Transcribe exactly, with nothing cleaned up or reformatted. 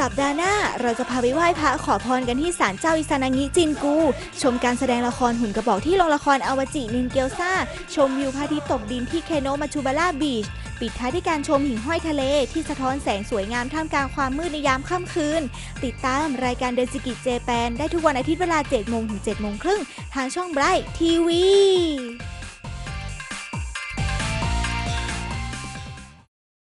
สัปดาห์หน้าเราจะพาไปไหว้พระขอพรกันที่ศาลเจ้าอิซานางิจินกูชมการแสดงละครหุ่นกระบอกที่โรงละครอวจินินเกียวซาชมวิวพระอาทิตย์ตกดินที่เคโนะมัชุบาร่าบีชปิดท้ายที่การชมหิ่งห้อยทะเลที่สะท้อนแสงสวยงามท่ามกลางความมืดในยามค่ำคืนติดตามรายการเดจิกิเจแปนได้ทุกวันอาทิตย์เวลา เจ็ดโมงถึง เจ็ดโมงครึ่งทางช่องไบรท์ทีวี